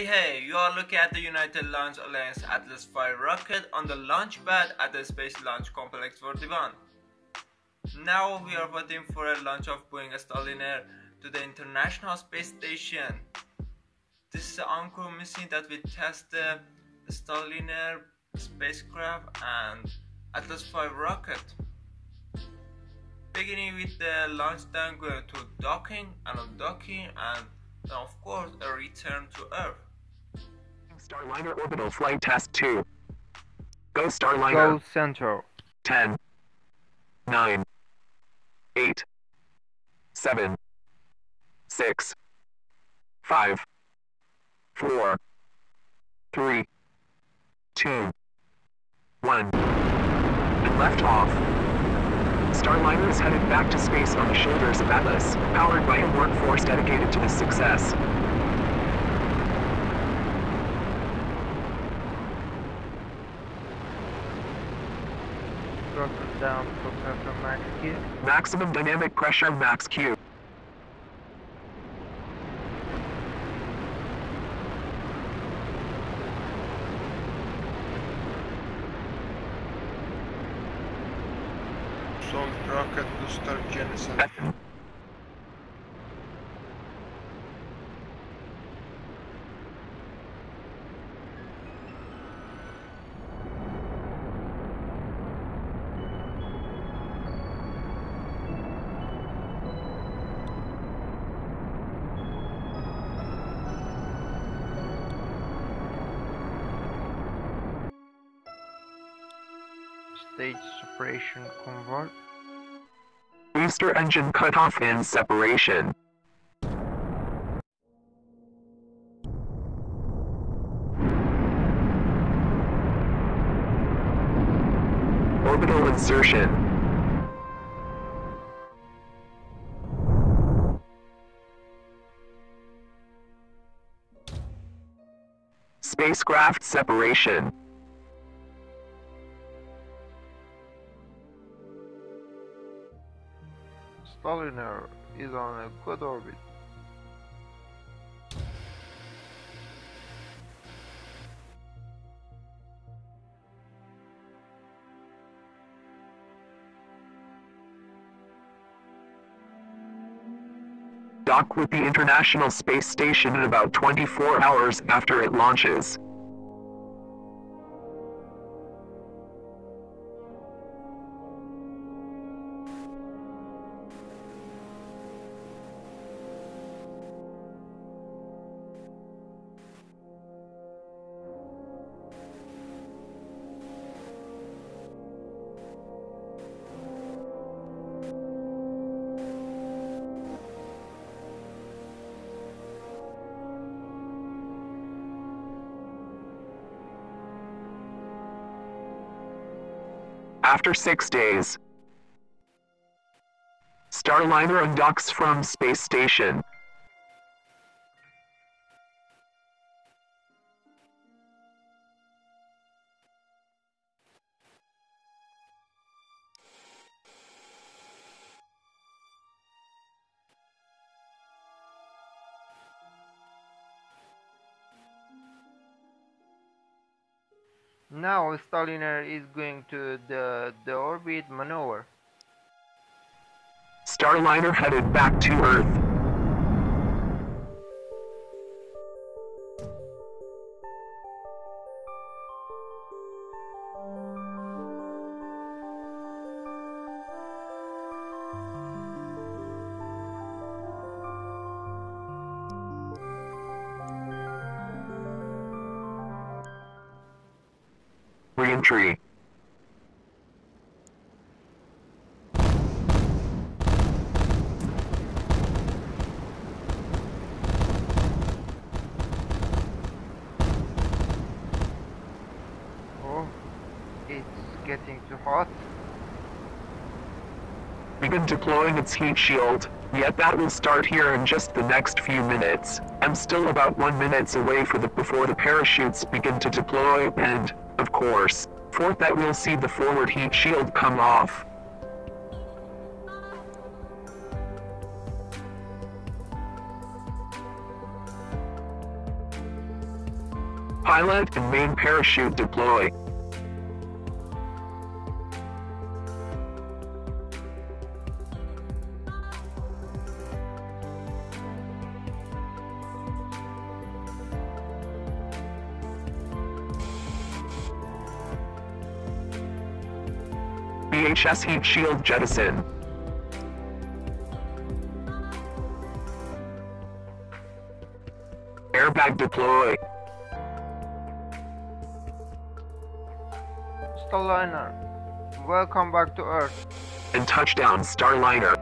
Hey, you are looking at the United Launch Alliance Atlas V rocket on the launch pad at the Space Launch Complex 41. Now we are waiting for a launch of Boeing Starliner to the International Space Station. This is the encore mission that we test the Starliner spacecraft and Atlas V rocket. Beginning with the launch, then go to docking and undocking, and then of course a return to Earth. Starliner orbital flight test 2. Go Starliner. Go center. 10. 9. 8. 7. 6. 5. 4. 3. 2. 1. And left off. Starliner is headed back to space on the shoulders of Atlas, powered by a workforce dedicated to this success. Throttle down, propulsion max Q. Maximum dynamic pressure max Q. Rocket booster Jensen. Stage separation convert. Booster engine cutoff and separation. Orbital insertion. Spacecraft separation. Starliner is on a good orbit. Dock with the International Space Station in about 24 hours after it launches. After 6 days, Starliner undocks from space station. Now Starliner is going to the orbit maneuver. Starliner headed back to Earth. Reentry. Oh, it's getting too hot. Begin deploying its heat shield, yet that will start here in just the next few minutes. I'm still about 1 minute away before the parachutes begin to deploy and, of course, fourth that we'll see the forward heat shield come off. Pilot and main parachute deploy. VHS heat shield jettison. Airbag deploy. Starliner, welcome back to Earth. And touchdown, Starliner.